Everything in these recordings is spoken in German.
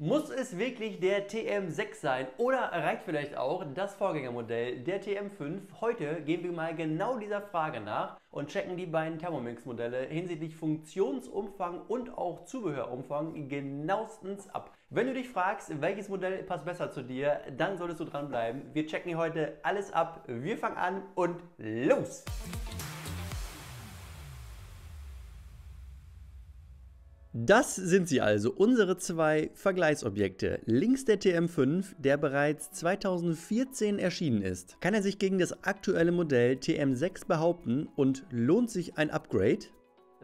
Muss es wirklich der TM6 sein oder reicht vielleicht auch das Vorgängermodell, der TM5? Heute gehen wir mal genau dieser Frage nach und checken die beiden Thermomix-Modelle hinsichtlich Funktionsumfang und auch Zubehörumfang genauestens ab. Wenn du dich fragst, welches Modell passt besser zu dir, dann solltest du dranbleiben. Wir checken hier heute alles ab, wir fangen an und los! Das sind sie also, unsere zwei Vergleichsobjekte. Links der TM5, der bereits 2014 erschienen ist. Kann er sich gegen das aktuelle Modell TM6 behaupten und lohnt sich ein Upgrade?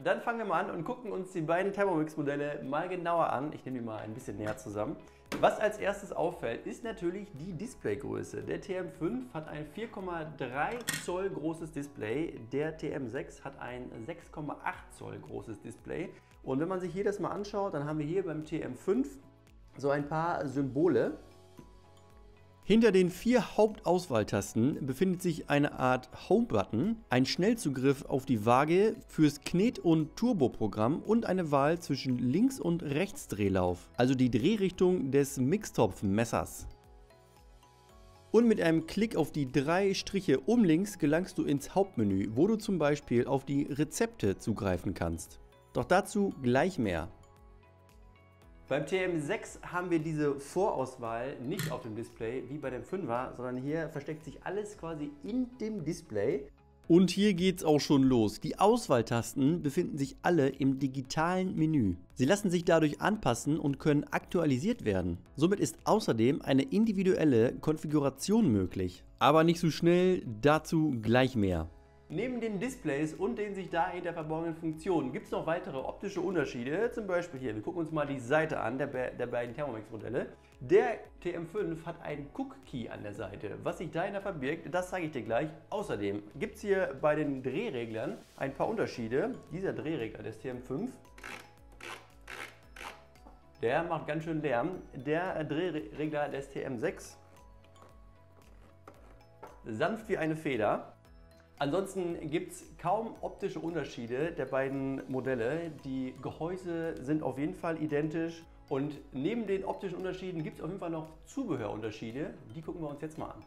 Dann fangen wir mal an und gucken uns die beiden Thermomix-Modelle mal genauer an. Ich nehme die mal ein bisschen näher zusammen. Was als erstes auffällt, ist natürlich die Displaygröße. Der TM5 hat ein 4,3 Zoll großes Display, der TM6 hat ein 6,8 Zoll großes Display. Und wenn man sich hier das mal anschaut, dann haben wir hier beim TM5 so ein paar Symbole. Hinter den vier Hauptauswahltasten befindet sich eine Art Home-Button, ein Schnellzugriff auf die Waage fürs Knet- und Turbo-Programm und eine Wahl zwischen Links- und Rechtsdrehlauf, also die Drehrichtung des Mixtopfmessers. Und mit einem Klick auf die drei Striche oben links gelangst du ins Hauptmenü, wo du zum Beispiel auf die Rezepte zugreifen kannst. Doch dazu gleich mehr. Beim TM6 haben wir diese Vorauswahl nicht auf dem Display wie bei dem 5er, sondern hier versteckt sich alles quasi in dem Display. Und hier geht's auch schon los. Die Auswahltasten befinden sich alle im digitalen Menü. Sie lassen sich dadurch anpassen und können aktualisiert werden. Somit ist außerdem eine individuelle Konfiguration möglich. Aber nicht so schnell, dazu gleich mehr. Neben den Displays und den sich dahinter verborgenen Funktionen gibt es noch weitere optische Unterschiede. Zum Beispiel hier, wir gucken uns mal die Seite an, der beiden Thermomix-Modelle. Der TM5 hat einen Cook-Key an der Seite. Was sich dahinter verbirgt, das zeige ich dir gleich. Außerdem gibt es hier bei den Drehreglern ein paar Unterschiede. Dieser Drehregler des TM5, der macht ganz schön Lärm. Der Drehregler des TM6, sanft wie eine Feder. Ansonsten gibt es kaum optische Unterschiede der beiden Modelle. Die Gehäuse sind auf jeden Fall identisch und neben den optischen Unterschieden gibt es auf jeden Fall noch Zubehörunterschiede. Die gucken wir uns jetzt mal an.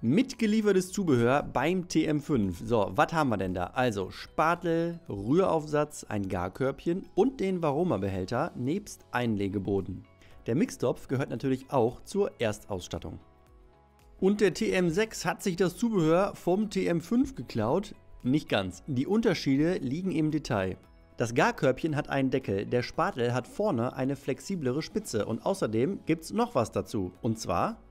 Mitgeliefertes Zubehör beim TM5. So, was haben wir denn da? Also Spatel, Rühraufsatz, ein Garkörbchen und den Varoma-Behälter nebst Einlegeboden. Der Mixtopf gehört natürlich auch zur Erstausstattung. Und der TM6 hat sich das Zubehör vom TM5 geklaut? Nicht ganz. Die Unterschiede liegen im Detail. Das Garkörbchen hat einen Deckel, der Spatel hat vorne eine flexiblere Spitze und außerdem gibt es noch was dazu. Und zwar...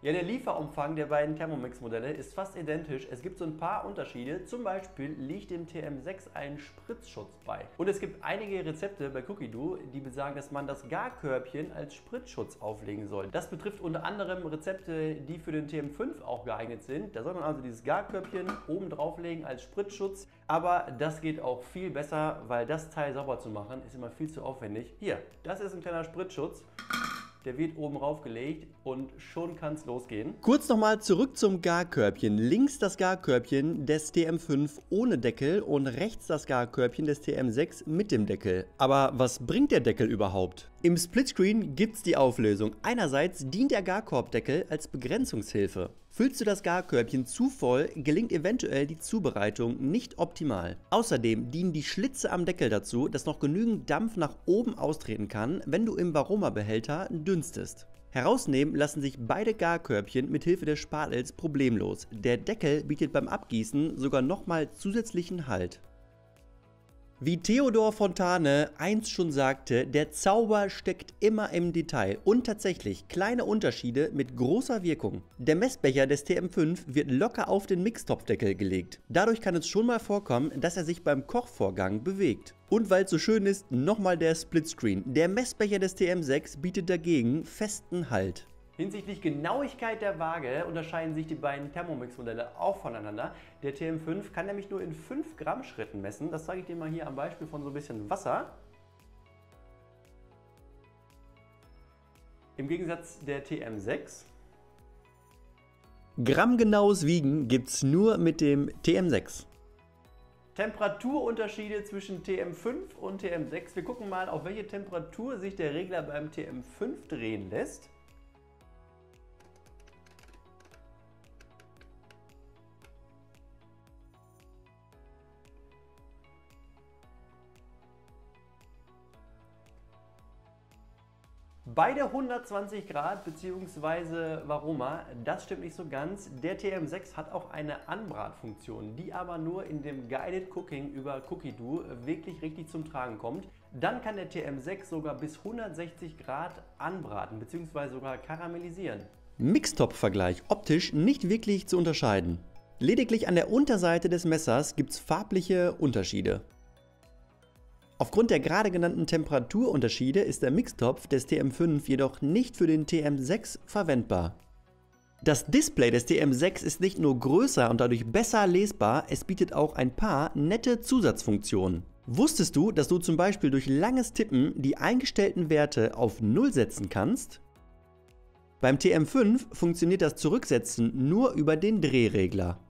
Ja, der Lieferumfang der beiden Thermomix-Modelle ist fast identisch. Es gibt so ein paar Unterschiede. Zum Beispiel liegt dem TM6 ein Spritzschutz bei. Und es gibt einige Rezepte bei Cookidoo, die besagen, dass man das Garkörbchen als Spritzschutz auflegen soll. Das betrifft unter anderem Rezepte, die für den TM5 auch geeignet sind. Da soll man also dieses Garkörbchen oben drauflegen als Spritzschutz. Aber das geht auch viel besser, weil das Teil sauber zu machen ist immer viel zu aufwendig. Hier, das ist ein kleiner Spritzschutz. Der wird oben raufgelegt und schon kann es losgehen. Kurz nochmal zurück zum Garkörbchen. Links das Garkörbchen des TM5 ohne Deckel und rechts das Garkörbchen des TM6 mit dem Deckel. Aber was bringt der Deckel überhaupt? Im Splitscreen gibt es die Auflösung. Einerseits dient der Garkorbdeckel als Begrenzungshilfe. Füllst du das Garkörbchen zu voll, gelingt eventuell die Zubereitung nicht optimal. Außerdem dienen die Schlitze am Deckel dazu, dass noch genügend Dampf nach oben austreten kann, wenn du im Varoma-Behälter dünstest. Herausnehmen lassen sich beide Garkörbchen mit Hilfe des Spatels problemlos. Der Deckel bietet beim Abgießen sogar nochmal zusätzlichen Halt. Wie Theodor Fontane einst schon sagte, der Zauber steckt immer im Detail und tatsächlich kleine Unterschiede mit großer Wirkung. Der Messbecher des TM5 wird locker auf den Mixtopfdeckel gelegt. Dadurch kann es schon mal vorkommen, dass er sich beim Kochvorgang bewegt. Und weil es so schön ist, nochmal der Splitscreen. Der Messbecher des TM6 bietet dagegen festen Halt. Hinsichtlich Genauigkeit der Waage unterscheiden sich die beiden Thermomix-Modelle auch voneinander. Der TM5 kann nämlich nur in 5 Gramm Schritten messen. Das zeige ich dir mal hier am Beispiel von so ein bisschen Wasser. Im Gegensatz der TM6. Grammgenaues Wiegen gibt's nur mit dem TM6. Temperaturunterschiede zwischen TM5 und TM6. Wir gucken mal, auf welche Temperatur sich der Regler beim TM5 drehen lässt. Bei der 120 Grad bzw. Varoma, das stimmt nicht so ganz. Der TM6 hat auch eine Anbratfunktion, die aber nur in dem Guided Cooking über Cookidoo wirklich richtig zum Tragen kommt. Dann kann der TM6 sogar bis 160 Grad anbraten bzw. sogar karamellisieren. Mixtopf-Vergleich, optisch nicht wirklich zu unterscheiden. Lediglich an der Unterseite des Messers gibt es farbliche Unterschiede. Aufgrund der gerade genannten Temperaturunterschiede ist der Mixtopf des TM5 jedoch nicht für den TM6 verwendbar. Das Display des TM6 ist nicht nur größer und dadurch besser lesbar, es bietet auch ein paar nette Zusatzfunktionen. Wusstest du, dass du zum Beispiel durch langes Tippen die eingestellten Werte auf 0 setzen kannst? Beim TM5 funktioniert das Zurücksetzen nur über den Drehregler.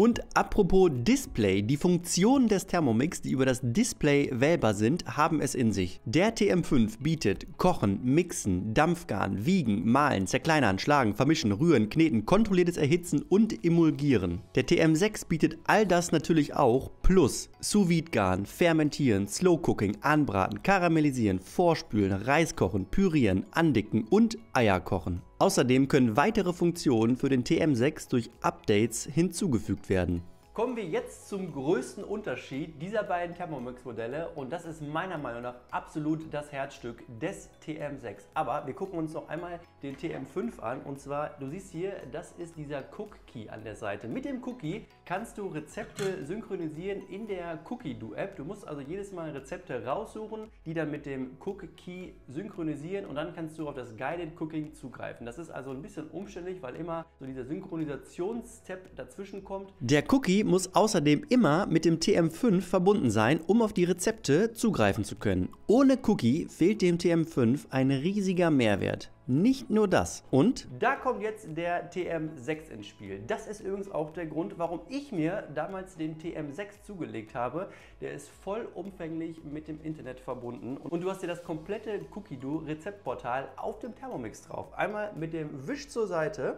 Und apropos Display, die Funktionen des Thermomix, die über das Display wählbar sind, haben es in sich. Der TM5 bietet Kochen, Mixen, Dampfgaren, Wiegen, Mahlen, Zerkleinern, Schlagen, Vermischen, Rühren, Kneten, kontrolliertes Erhitzen und Emulgieren. Der TM6 bietet all das natürlich auch, plus Sous-Vide garen, Fermentieren, Slow Cooking, Anbraten, Karamellisieren, Vorspülen, Reis kochen, Pürieren, Andicken und Eier kochen. Außerdem können weitere Funktionen für den TM6 durch Updates hinzugefügt werden. Kommen wir jetzt zum größten Unterschied dieser beiden Thermomix-Modelle und das ist meiner Meinung nach absolut das Herzstück des TM6. Aber wir gucken uns noch einmal den TM5 an und zwar, du siehst hier, das ist dieser Cook-Key an der Seite. Mit dem Cook-Key kannst du Rezepte synchronisieren in der Cookidoo-App. Du musst also jedes Mal Rezepte raussuchen, die dann mit dem Cook-Key synchronisieren und dann kannst du auf das Guided Cooking zugreifen. Das ist also ein bisschen umständlich, weil immer so dieser Synchronisationsstep dazwischen kommt. Der Cook-Key muss außerdem immer mit dem TM5 verbunden sein, um auf die Rezepte zugreifen zu können. Ohne Cook-Key fehlt dem TM5 ein riesiger Mehrwert. Nicht nur das. Und da kommt jetzt der TM6 ins Spiel. Das ist übrigens auch der Grund, warum ich mir damals den TM6 zugelegt habe. Der ist vollumfänglich mit dem Internet verbunden. Und du hast dir das komplette Cookidoo-Rezeptportal auf dem Thermomix drauf. Einmal mit dem Wisch zur Seite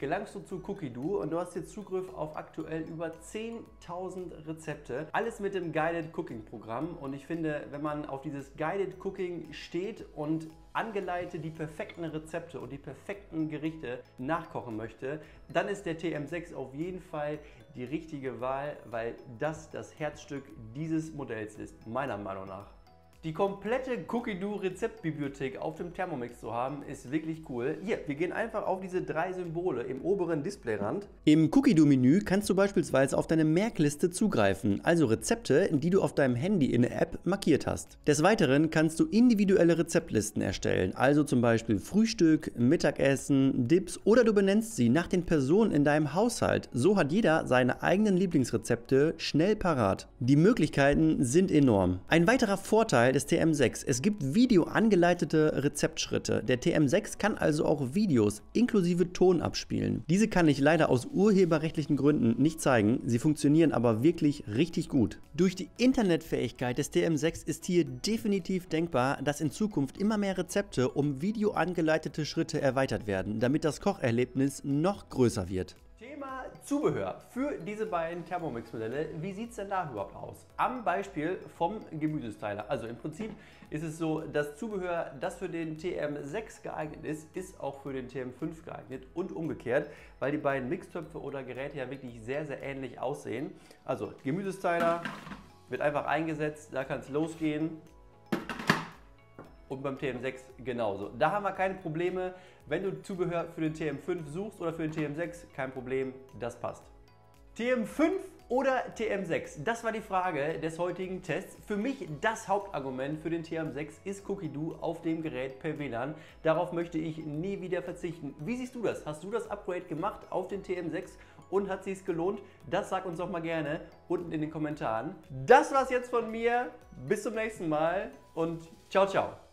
gelangst du zu Cookidoo und du hast jetzt Zugriff auf aktuell über 10.000 Rezepte. Alles mit dem Guided Cooking Programm und ich finde, wenn man auf dieses Guided Cooking steht und angeleitet die perfekten Rezepte und die perfekten Gerichte nachkochen möchte, dann ist der TM6 auf jeden Fall die richtige Wahl, weil das das Herzstück dieses Modells ist, meiner Meinung nach. Die komplette Cookidoo-Rezeptbibliothek auf dem Thermomix zu haben, ist wirklich cool. Hier, wir gehen einfach auf diese 3 Symbole im oberen Displayrand. Im Cookidoo-Menü kannst du beispielsweise auf deine Merkliste zugreifen, also Rezepte, die du auf deinem Handy in der App markiert hast. Des Weiteren kannst du individuelle Rezeptlisten erstellen, also zum Beispiel Frühstück, Mittagessen, Dips oder du benennst sie nach den Personen in deinem Haushalt. So hat jeder seine eigenen Lieblingsrezepte schnell parat. Die Möglichkeiten sind enorm. Ein weiterer Vorteil des TM6. Es gibt videoangeleitete Rezeptschritte. Der TM6 kann also auch Videos inklusive Ton abspielen. Diese kann ich leider aus urheberrechtlichen Gründen nicht zeigen. Sie funktionieren aber wirklich richtig gut. Durch die Internetfähigkeit des TM6 ist hier definitiv denkbar, dass in Zukunft immer mehr Rezepte um videoangeleitete Schritte erweitert werden, damit das Kocherlebnis noch größer wird. Thema Zubehör für diese beiden Thermomix-Modelle. Wie sieht es denn da überhaupt aus? Am Beispiel vom Gemüsesteiler. Also im Prinzip ist es so, das Zubehör, das für den TM6 geeignet ist, ist auch für den TM5 geeignet und umgekehrt, weil die beiden Mixtöpfe oder Geräte ja wirklich sehr, sehr ähnlich aussehen. Also Gemüsesteiler wird einfach eingesetzt, da kann es losgehen. Und beim TM6 genauso. Da haben wir keine Probleme. Wenn du Zubehör für den TM5 suchst oder für den TM6, kein Problem, das passt. TM5 oder TM6? Das war die Frage des heutigen Tests. Für mich das Hauptargument für den TM6 ist Cookidoo auf dem Gerät per WLAN. Darauf möchte ich nie wieder verzichten. Wie siehst du das? Hast du das Upgrade gemacht auf den TM6 und hat sich's gelohnt? Das sag uns doch mal gerne unten in den Kommentaren. Das war's jetzt von mir. Bis zum nächsten Mal und ciao, ciao.